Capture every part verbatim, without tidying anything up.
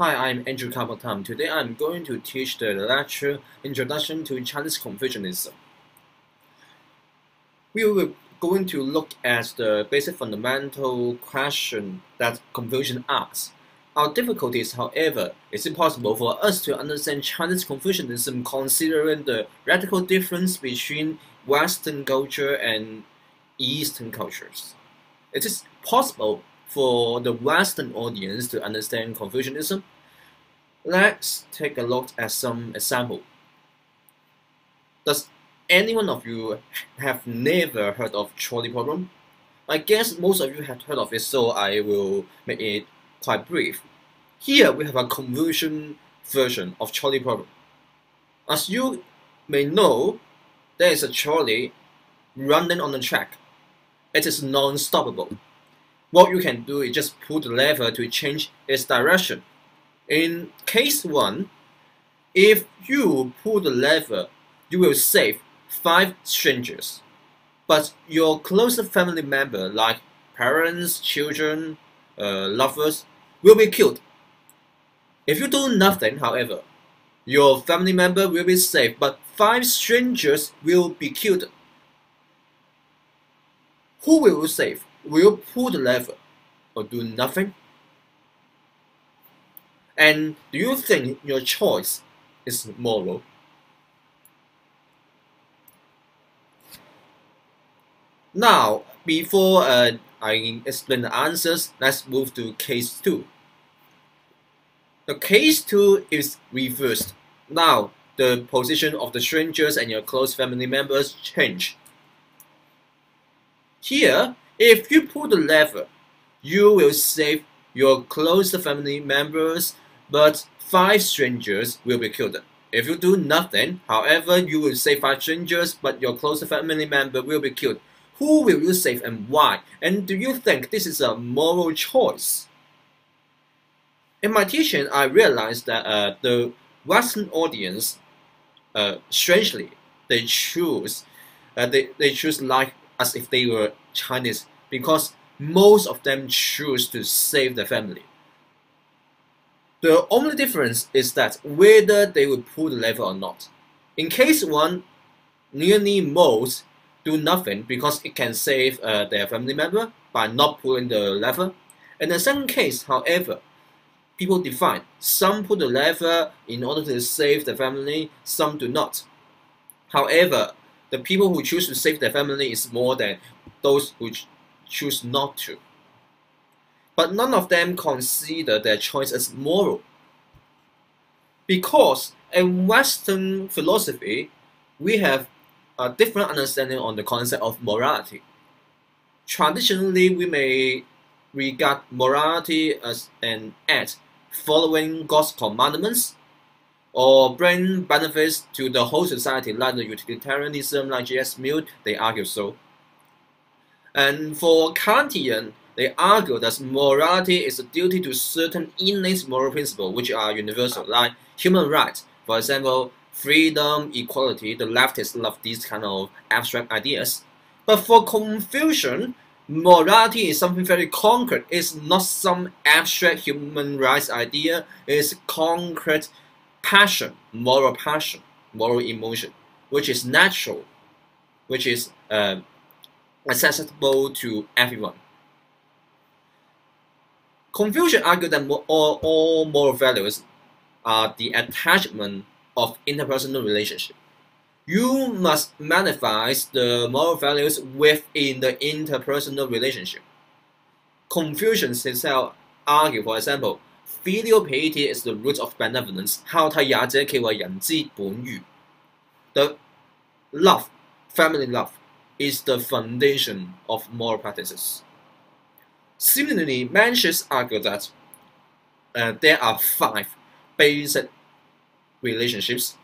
Hi, I'm Andrew Kapotam. Today I'm going to teach the lecture Introduction to Chinese Confucianism. We will going to look at the basic fundamental question that Confucian asks. Our difficulty is, however, is it possible for us to understand Chinese Confucianism considering the radical difference between Western culture and Eastern cultures? It is possible for the Western audience to understand Confucianism. Let's take a look at some example. Does anyone of you have never heard of trolley problem? I guess most of you have heard of it, so I will make it quite brief. Here we have a Confucian version of trolley problem. As you may know, there is a trolley running on the track. It is non-stoppable. What you can do is just pull the lever to change its direction. In case one, if you pull the lever, you will save five strangers. But your closer family member, like parents, children, uh, lovers, will be killed. If you do nothing, however, your family member will be saved, but five strangers will be killed. Who will you save? Will you pull the lever or do nothing? And do you think your choice is moral? Now, before uh, I explain the answers, let's move to case two. The case two is reversed. Now, the position of the strangers and your close family members change. Here, if you pull the lever, you will save your close family members, but five strangers will be killed. If you do nothing, however, you will save five strangers, but your close family member will be killed. Who will you save and why? And do you think this is a moral choice? In my teaching, I realized that uh, the Western audience, uh, strangely, they choose, uh, they, they choose like as if they were Chinese, because most of them choose to save their family. The only difference is that whether they will pull the lever or not. In case one, nearly most do nothing because it can save uh, their family member by not pulling the lever. In the second case, however, people define some pull the lever in order to save their family, some do not. However, the people who choose to save their family is more than those who ch choose not to. But none of them consider their choice as moral. Because in Western philosophy, we have a different understanding on the concept of morality. Traditionally, we may regard morality as an act following God's commandments, or bring benefits to the whole society, like the utilitarianism, like J S Mill, they argue so. And for Kantian, they argue that morality is a duty to certain innate moral principles, which are universal, like human rights, for example, freedom, equality. The leftists love these kind of abstract ideas. But for Confucian, morality is something very concrete. It's not some abstract human rights idea, it's concrete passion, moral passion, moral emotion, which is natural, which is uh, accessible to everyone. Confucius argued that mo all, all moral values are the attachment of interpersonal relationship. You must manifest the moral values within the interpersonal relationship. Confucius himself argued, for example, filial piety is the root of benevolence. The love, family love, is the foundation of moral practices. Similarly, Mencius argued that uh, there are five basic relationships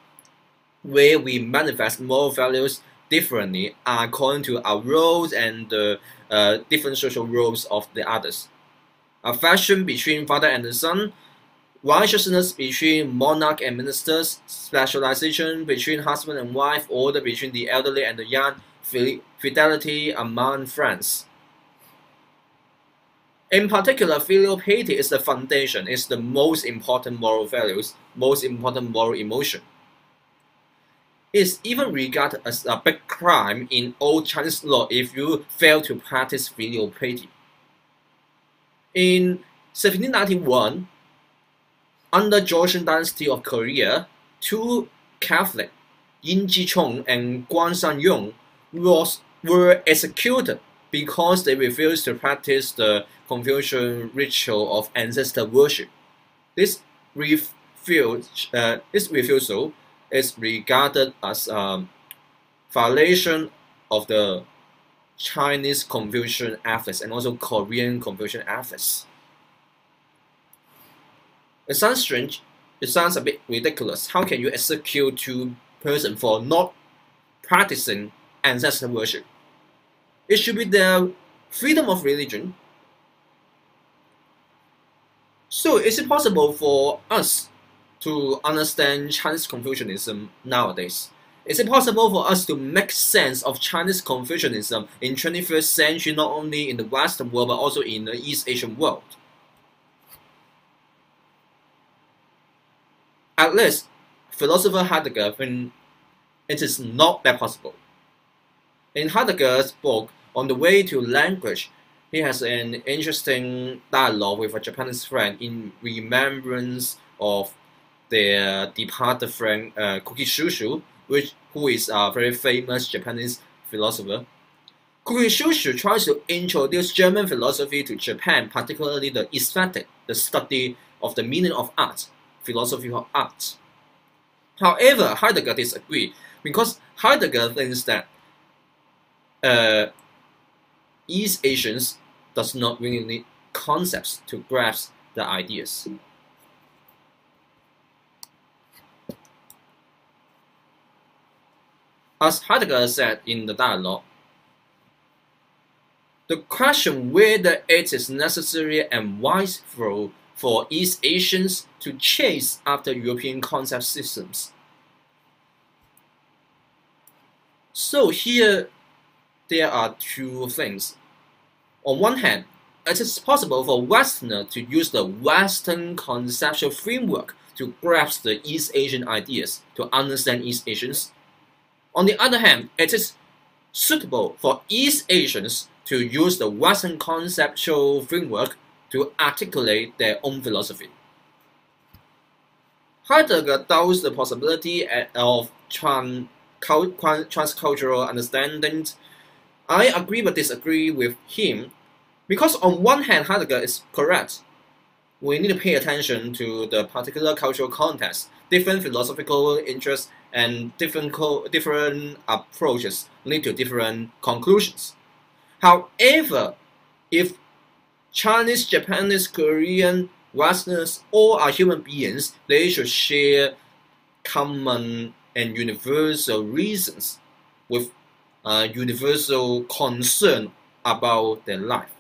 where we manifest moral values differently according to our roles and the uh, uh, different social roles of the others. Affection between father and the son, righteousness between monarch and ministers, specialization between husband and wife, order between the elderly and the young, fidelity among friends. In particular, filial piety is the foundation, is the most important moral values, most important moral emotion. It is even regarded as a big crime in old Chinese law if you fail to practice filial piety. In seventeen ninety-one, under Joseon dynasty of Korea, two Catholic, Yin Ji Chong and Guan San Yung, was, were executed because they refused to practice the Confucian ritual of ancestor worship. This, refuge, uh, this refusal is regarded as a violation of the Chinese Confucian ethics and also Korean Confucian ethics. It sounds strange, it sounds a bit ridiculous. How can you execute two persons for not practicing ancestor worship? It should be their freedom of religion. So, is it possible for us to understand Chinese Confucianism nowadays? Is it possible for us to make sense of Chinese Confucianism in twenty-first century, not only in the Western world, but also in the East Asian world? At least, philosopher Heidegger thinks it is not that possible. In Heidegger's book, On the Way to Language, he has an interesting dialogue with a Japanese friend in remembrance of their departed friend uh, Kuki Shuzo, which, who is a very famous Japanese philosopher. Kuki Shuzo tries to introduce German philosophy to Japan, particularly the aesthetic, the study of the meaning of art, philosophy of art. However, Heidegger disagrees, because Heidegger thinks that Uh, East Asians does not really need concepts to grasp the ideas. As Heidegger said in the dialogue, the question whether it is necessary and wise for, for East Asians to chase after European concept systems. So here, there are two things. On one hand, it is possible for Westerners to use the Western conceptual framework to grasp the East Asian ideas, to understand East Asians. On the other hand, it is suitable for East Asians to use the Western conceptual framework to articulate their own philosophy. Heidegger doubts the possibility of transcultural understanding. I agree but disagree with him, because on one hand Heidegger is correct. We need to pay attention to the particular cultural context, different philosophical interests and different, different approaches lead to different conclusions. However, if Chinese, Japanese, Korean, Westerners all are human beings, they should share common and universal reasons with Uh, universal concern about their life,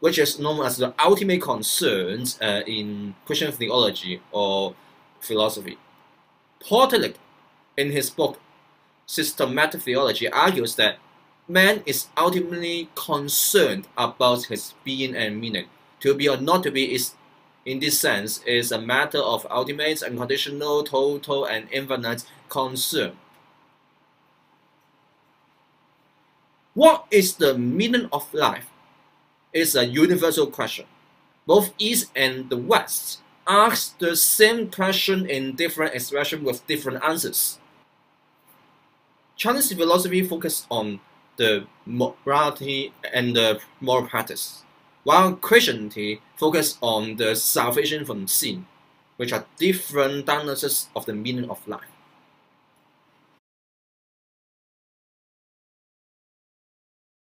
which is known as the ultimate concerns uh, in Christian theology or philosophy. Paul Tillich, in his book Systematic Theology, argues that man is ultimately concerned about his being and meaning. To be or not to be is, in this sense, is a matter of ultimate, unconditional, total, and infinite concern. What is the meaning of life is a universal question. Both East and the West ask the same question in different expressions with different answers. Chinese philosophy focuses on the morality and the moral practice, while Christianity focuses on the salvation from sin, which are different diagnoses of the meaning of life.